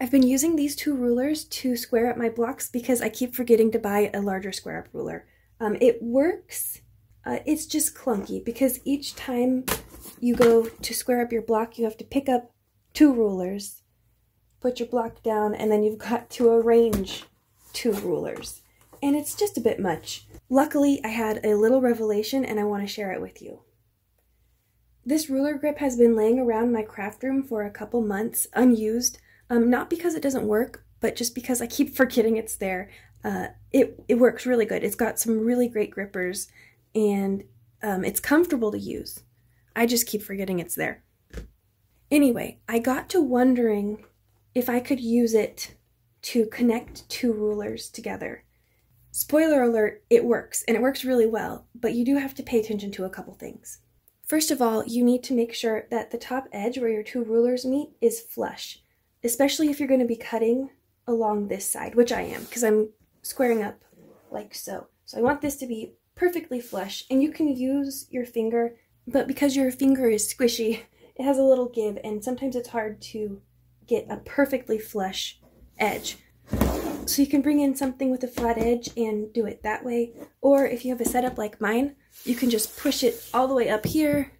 I've been using these two rulers to square up my blocks because I keep forgetting to buy a larger square up ruler. It works, it's just clunky because each time you go to square up your block, you have to pick up two rulers, put your block down, and then you've got to arrange two rulers. And it's just a bit much. Luckily, I had a little revelation and I want to share it with you. This ruler grip has been laying around my craft room for a couple months, unused. Not because it doesn't work, but just because I keep forgetting it's there. It works really good. It's got some really great grippers, and it's comfortable to use. I just keep forgetting it's there. Anyway, I got to wondering if I could use it to connect two rulers together. Spoiler alert, it works, and it works really well, but you do have to pay attention to a couple things. First of all, you need to make sure that the top edge where your two rulers meet is flush, especially if you're going to be cutting along this side, which I am, because I'm squaring up like so. So I want this to be perfectly flush, and you can use your finger, but because your finger is squishy, it has a little give, and sometimes it's hard to get a perfectly flush edge. So you can bring in something with a flat edge and do it that way, or if you have a setup like mine, you can just push it all the way up here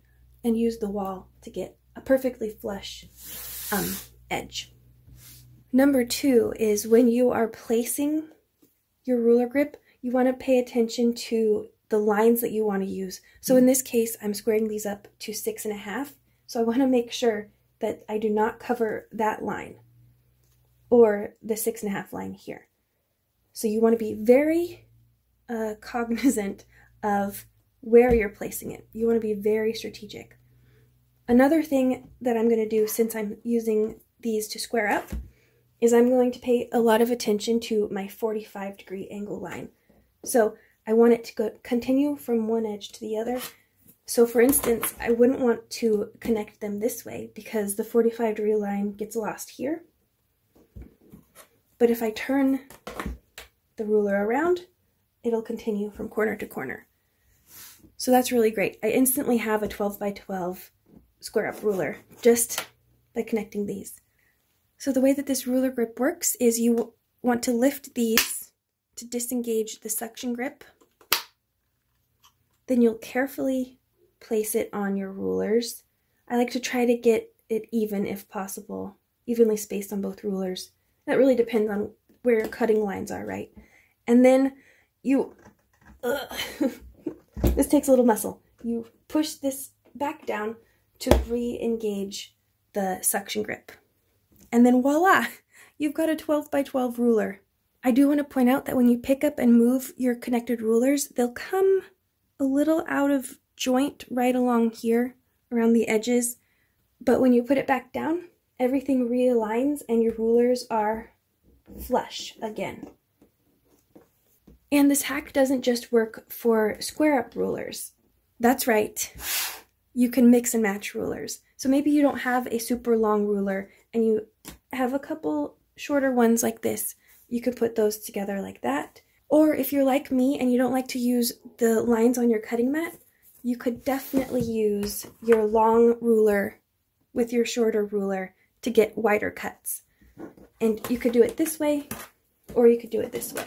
and use the wall to get a perfectly flush edge. Number two is when you are placing your ruler grip, you want to pay attention to the lines that you want to use. So in this case, I'm squaring these up to 6.5, so I want to make sure that I do not cover that line or the 6.5 line here. So you want to be very cognizant of where you're placing it. You want to be very strategic. Another thing that I'm going to do since I'm using these to square up is I'm going to pay a lot of attention to my 45-degree angle line. So I want it to go, continue from one edge to the other. So for instance, I wouldn't want to connect them this way because the 45-degree line gets lost here. But if I turn the ruler around, it'll continue from corner to corner. So that's really great. I instantly have a 12x12 square up ruler just by connecting these. So the way that this ruler grip works is you want to lift these to disengage the suction grip. Then you'll carefully place it on your rulers. I like to try to get it even if possible, evenly spaced on both rulers. That really depends on where your cutting lines are, right? And then you, this takes a little muscle. You push this back down to re-engage the suction grip. And then voila, you've got a 12x12 ruler. I do want to point out that when you pick up and move your connected rulers, they'll come a little out of joint right along here around the edges. But when you put it back down, everything realigns and your rulers are flush again. And this hack doesn't just work for square up rulers. That's right, you can mix and match rulers. So maybe you don't have a super long ruler and you have a couple shorter ones like this. You could put those together like that. Or if you're like me and you don't like to use the lines on your cutting mat, you could definitely use your long ruler with your shorter ruler to get wider cuts. And you could do it this way, or you could do it this way.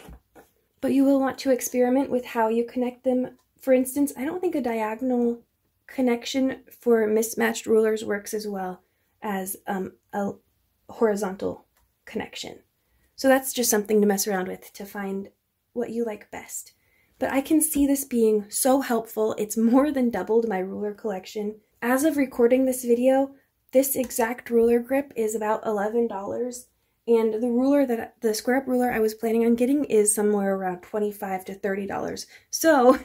But you will want to experiment with how you connect them. For instance, I don't think a diagonal connection for mismatched rulers works as well as a horizontal connection. So that's just something to mess around with to find what you like best. But I can see this being so helpful. It's more than doubled my ruler collection. As of recording this video, this exact ruler grip is about $11, and the square up ruler I was planning on getting is somewhere around $25 to $30. So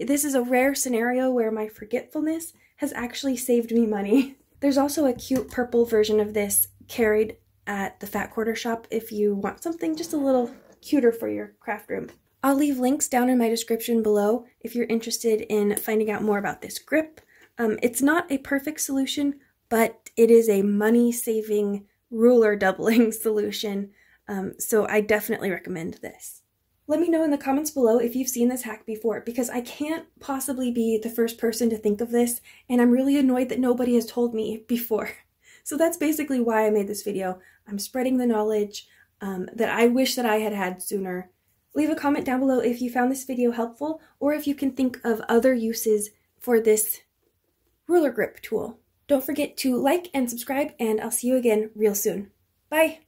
this is a rare scenario where my forgetfulness has actually saved me money. There's also a cute purple version of this carried at the Fat Quarter shop if you want something just a little cuter for your craft room. I'll leave links down in my description below if you're interested in finding out more about this grip. It's not a perfect solution, but it is a money-saving, ruler-doubling solution, so I definitely recommend this. Let me know in the comments below if you've seen this hack before, because I can't possibly be the first person to think of this, and I'm really annoyed that nobody has told me before. So that's basically why I made this video. I'm spreading the knowledge that I wish that I had had sooner. Leave a comment down below if you found this video helpful, or if you can think of other uses for this ruler grip tool. Don't forget to like and subscribe, and I'll see you again real soon. Bye!